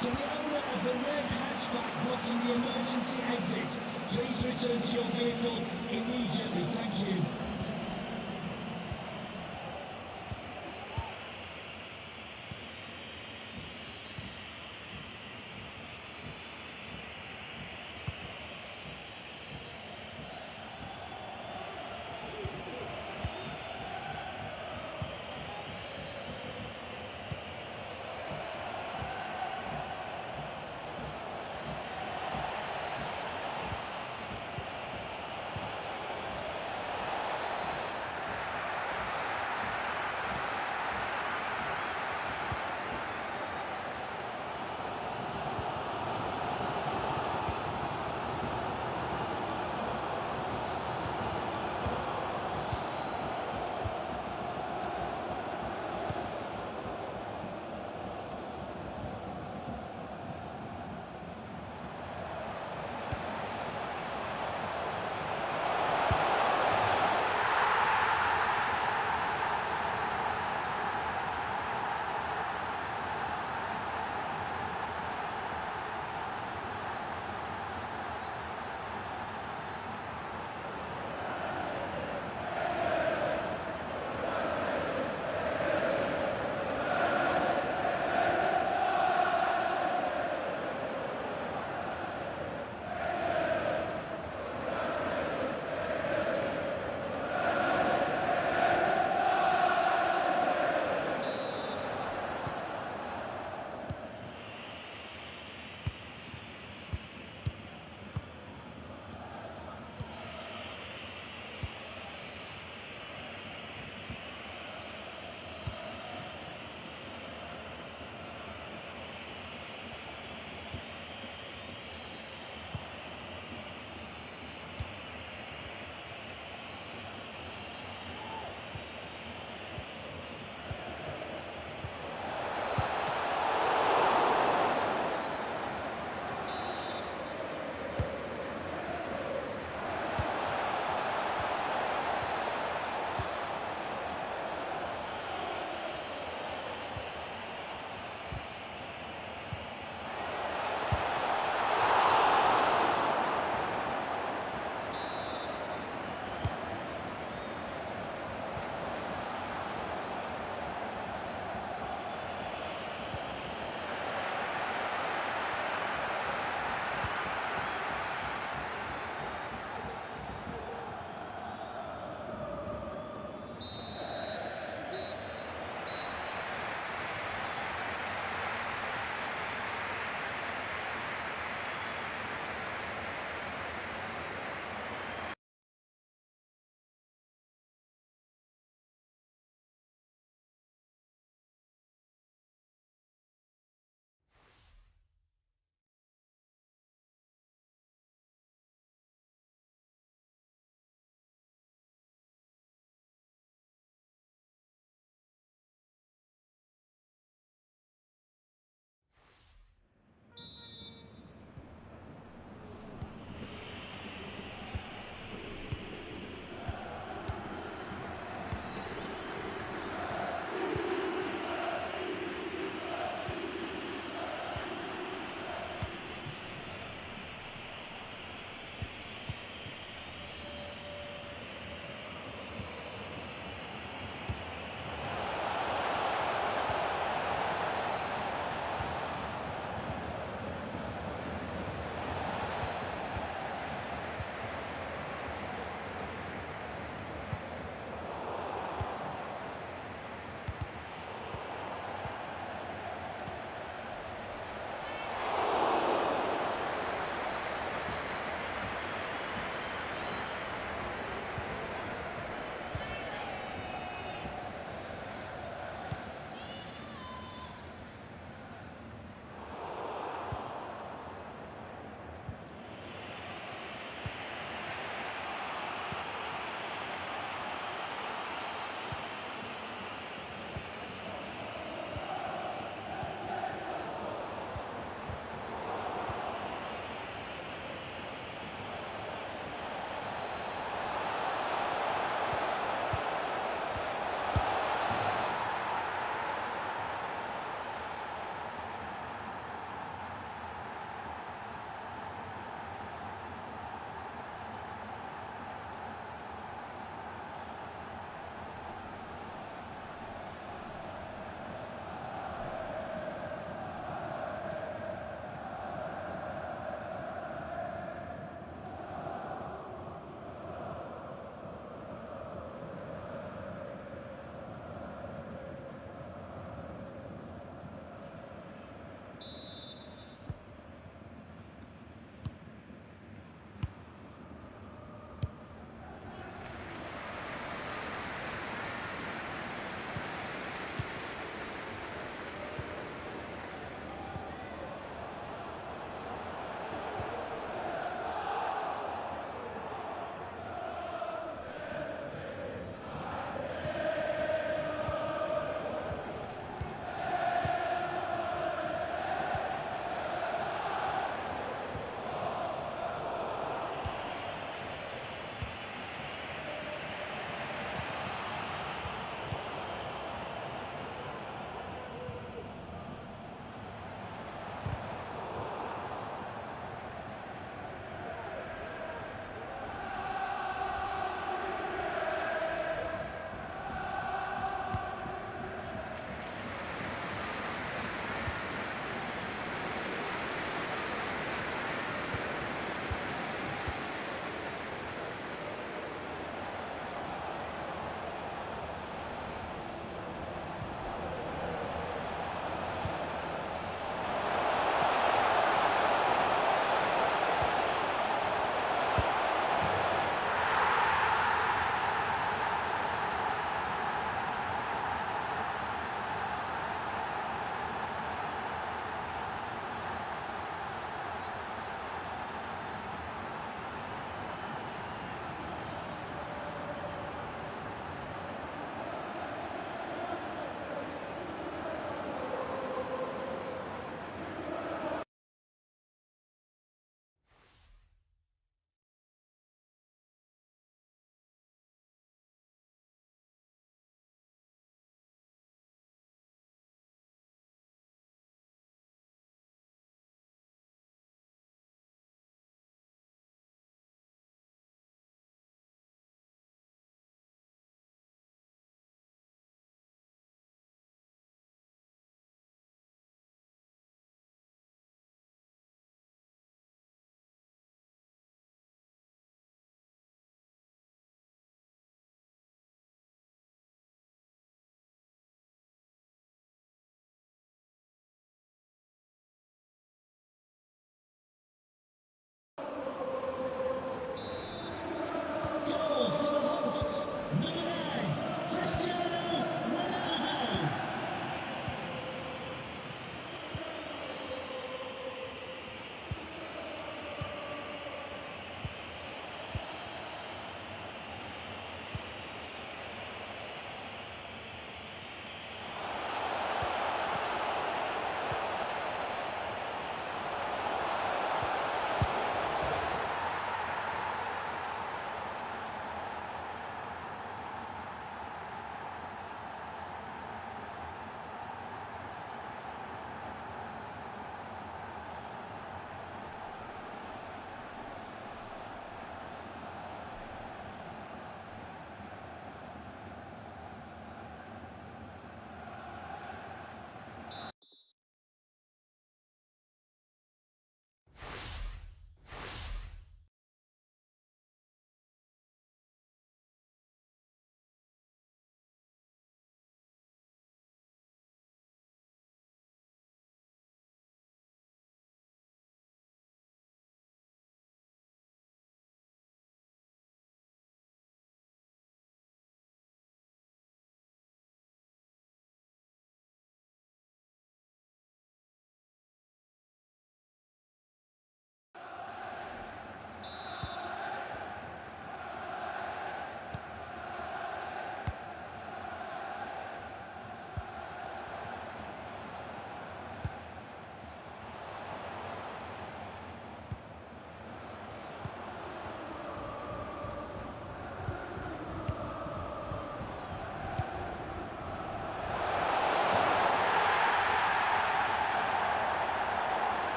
To the owner of the red hatchback blocking the emergency exit, please return to your vehicle immediately. Thank you.